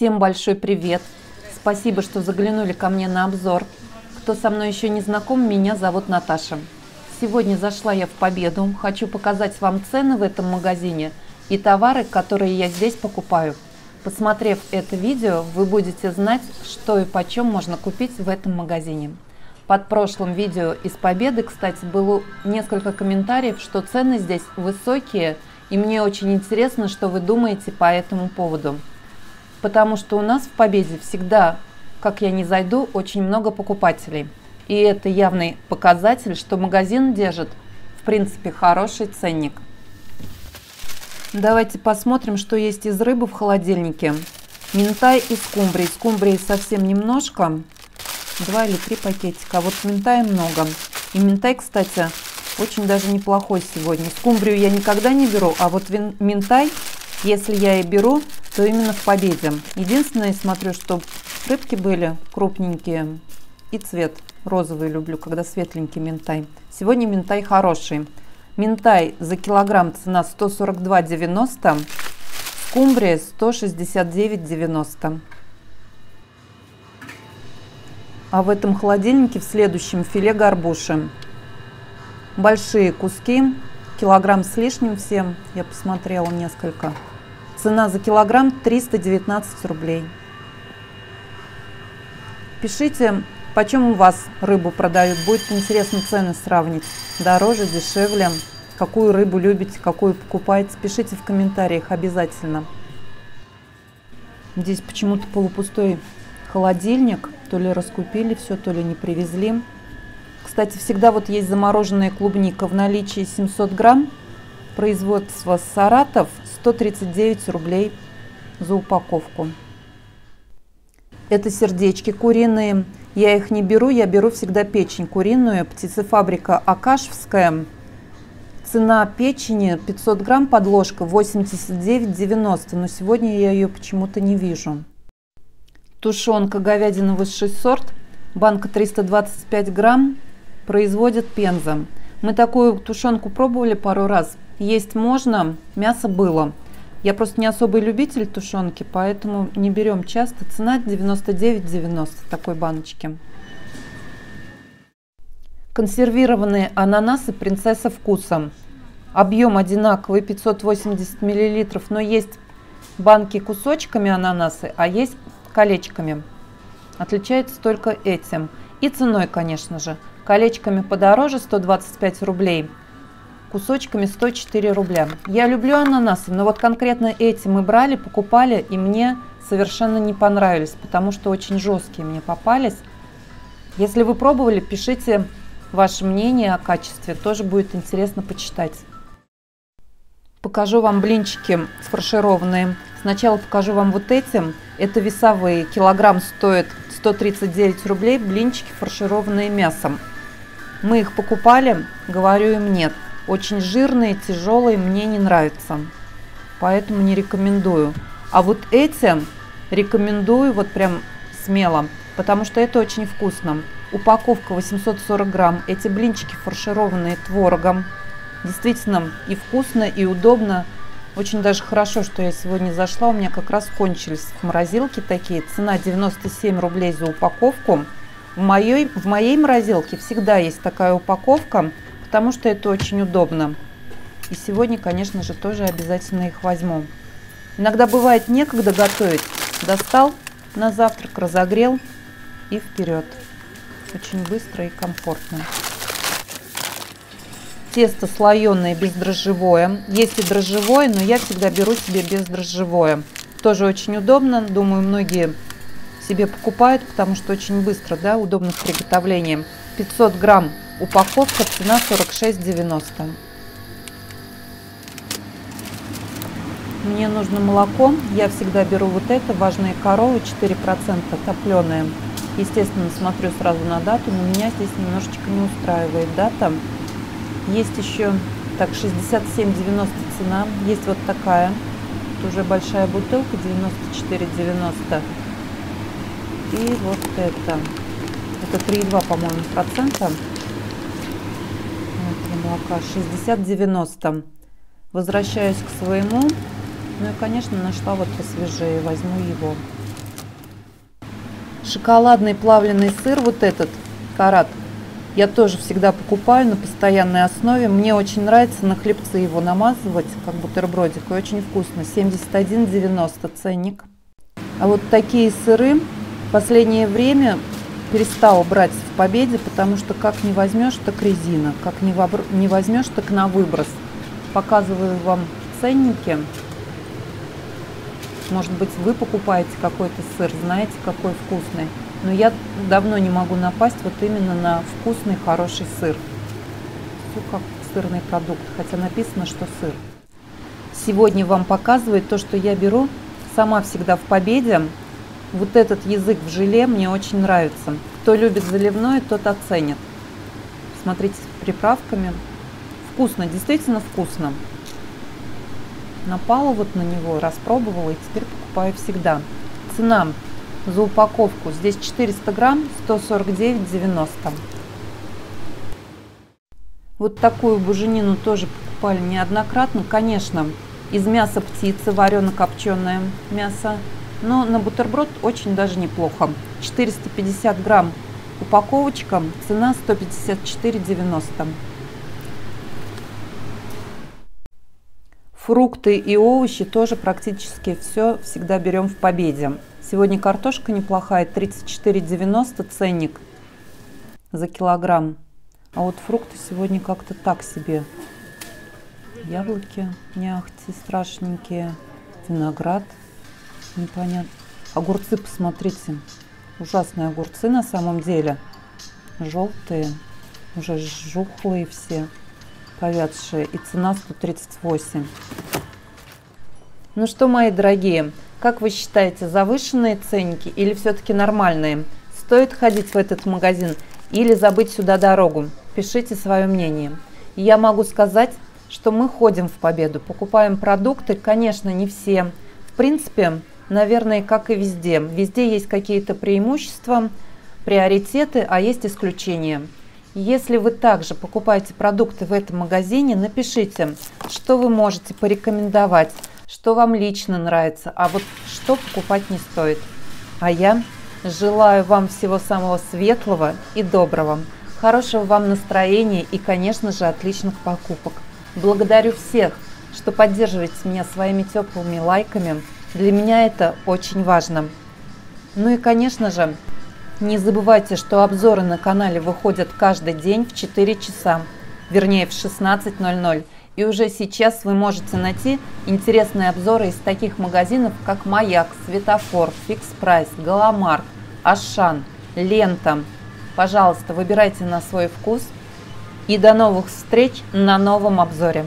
Всем большой привет! Спасибо, что заглянули ко мне на обзор. Кто со мной еще не знаком, меня зовут Наташа. Сегодня зашла я в Победу. Хочу показать вам цены в этом магазине и товары, которые я здесь покупаю. Посмотрев это видео, вы будете знать, что и почем можно купить в этом магазине. Под прошлым видео из Победы, кстати, было несколько комментариев, что цены здесь высокие, и мне очень интересно, что вы думаете по этому поводу. Потому что у нас в Победе всегда, как я ни зайду, очень много покупателей. И это явный показатель, что магазин держит, в принципе, хороший ценник. Давайте посмотрим, что есть из рыбы в холодильнике. Минтай и скумбрии. Скумбрии совсем немножко. 2 или 3 пакетика. А вот минтая много. И минтай, кстати, очень даже неплохой сегодня. Скумбрию я никогда не беру, а вот минтай, если я и беру, то именно в Победе. Единственное, смотрю, что рыбки были крупненькие и цвет розовый люблю, когда светленький минтай. Сегодня минтай хороший. Минтай за килограмм цена 142,90, скумбрия 169,90. А в этом холодильнике в следующем филе горбуши. Большие куски, килограмм с лишним всем, я посмотрела несколько. Цена за килограмм 319 рублей. Пишите, почем у вас рыбу продают, будет интересно цены сравнить. Дороже, дешевле, какую рыбу любите, какую покупаете, пишите в комментариях обязательно. Здесь почему-то полупустой холодильник, то ли раскупили все, то ли не привезли. Кстати, всегда вот есть замороженная клубника в наличии 700 грамм, производство Саратов, 139 рублей за упаковку. Это сердечки куриные, я их не беру, я беру всегда печень куриную, птицефабрика Акашевская. Цена печени 500 грамм, подложка 89,90, но сегодня я ее почему-то не вижу. Тушенка говядина высший сорт, банка 325 грамм, производит Пенза. Мы такую тушенку пробовали пару раз. Есть можно, мясо было. Я просто не особый любитель тушенки, поэтому не берем часто. Цена 99,90 такой баночки. Консервированные ананасы «Принцесса вкуса». Объем одинаковый 580 мл, но есть банки кусочками ананасы, а есть колечками. Отличается только этим. И ценой, конечно же. Колечками подороже 125 рублей. Кусочками 104 рубля. Я люблю ананасы, но вот конкретно эти мы брали, покупали, и мне совершенно не понравились, потому что очень жесткие мне попались. Если вы пробовали, пишите ваше мнение о качестве, тоже будет интересно почитать. Покажу вам блинчики фаршированные. Сначала покажу вам вот эти. Это весовые. Килограмм стоит 139 рублей. Блинчики фаршированные мясом. Мы их покупали, говорю им нет. Очень жирные, тяжелые, мне не нравятся, поэтому не рекомендую. А вот эти рекомендую вот прям смело, потому что это очень вкусно. Упаковка 840 грамм. Эти блинчики фаршированные творогом. Действительно и вкусно, и удобно. Очень даже хорошо, что я сегодня зашла. У меня как раз кончились в морозилке такие. Цена 97 рублей за упаковку. В моей морозилке всегда есть такая упаковка, потому что это очень удобно. И сегодня, конечно же, тоже обязательно их возьму. Иногда бывает некогда готовить. Достал на завтрак, разогрел и вперед. Очень быстро и комфортно. Тесто слоеное, бездрожжевое. Есть и дрожжевое, но я всегда беру себе бездрожжевое. Тоже очень удобно. Думаю, многие себе покупают, потому что очень быстро, да, удобно в приготовлении. 500 грамм упаковка, цена 46,90. Мне нужно молоко. Я всегда беру вот это, «Важные коровы», 4% топленое. Естественно, смотрю сразу на дату, но меня здесь немножечко не устраивает дата. Есть еще так 67,90 цена. Есть вот такая. Тут уже большая бутылка 94,90. И вот это. Это 3,2, по-моему, процента. Молока 60,90. Возвращаюсь к своему. Ну и, конечно, нашла вот посвежее. Возьму его. Шоколадный плавленый сыр, вот этот, карат, я тоже всегда покупаю на постоянной основе. Мне очень нравится на хлебцы его намазывать, как бутербродик, и очень вкусно. 71,90 ценник. А вот такие сыры в последнее время перестала брать в Победе, потому что как не возьмешь, так резина, как не возьмешь, так на выброс. Показываю вам ценники. Может быть, вы покупаете какой-то сыр, знаете, какой вкусный. Но я давно не могу напасть вот именно на вкусный, хороший сыр. Все как сырный продукт, хотя написано, что сыр. Сегодня вам показываю то, что я беру сама всегда в Победе. Вот этот язык в желе мне очень нравится. Кто любит заливное, тот оценит. Смотрите, с приправками. Вкусно, действительно вкусно. Напала вот на него, распробовала и теперь покупаю всегда. Цена за упаковку здесь 400 грамм 149,90. Вот такую буженину тоже покупали неоднократно. Конечно, из мяса птицы, варено-копченое мясо. Но на бутерброд очень даже неплохо. 450 грамм упаковочка, цена 154,90. Фрукты и овощи тоже практически все всегда берем в Победе. Сегодня картошка неплохая, 34,90 ценник за килограмм. А вот фрукты сегодня как-то так себе. Яблоки не ахти страшненькие, виноград. Непонятно. Огурцы, посмотрите. Ужасные огурцы на самом деле. Желтые, уже жухлые все, повядшие. И цена 138. Ну что, мои дорогие, как вы считаете, завышенные ценники или все-таки нормальные? Стоит ходить в этот магазин или забыть сюда дорогу? Пишите свое мнение. И я могу сказать, что мы ходим в Победу, покупаем продукты, конечно, не все. В принципе, наверное, как и везде. Везде есть какие-то преимущества, приоритеты, а есть исключения. Если вы также покупаете продукты в этом магазине, напишите, что вы можете порекомендовать, что вам лично нравится, а вот что покупать не стоит. А я желаю вам всего самого светлого и доброго, хорошего вам настроения и, конечно же, отличных покупок. Благодарю всех, что поддерживаете меня своими теплыми лайками. Для меня это очень важно. Ну и, конечно же, не забывайте, что обзоры на канале выходят каждый день в 4 часа, вернее в 16:00. И уже сейчас вы можете найти интересные обзоры из таких магазинов, как Маяк, Светофор, Фикс Прайс, Галамарк, Ашан, Лента. Пожалуйста, выбирайте на свой вкус. И до новых встреч на новом обзоре.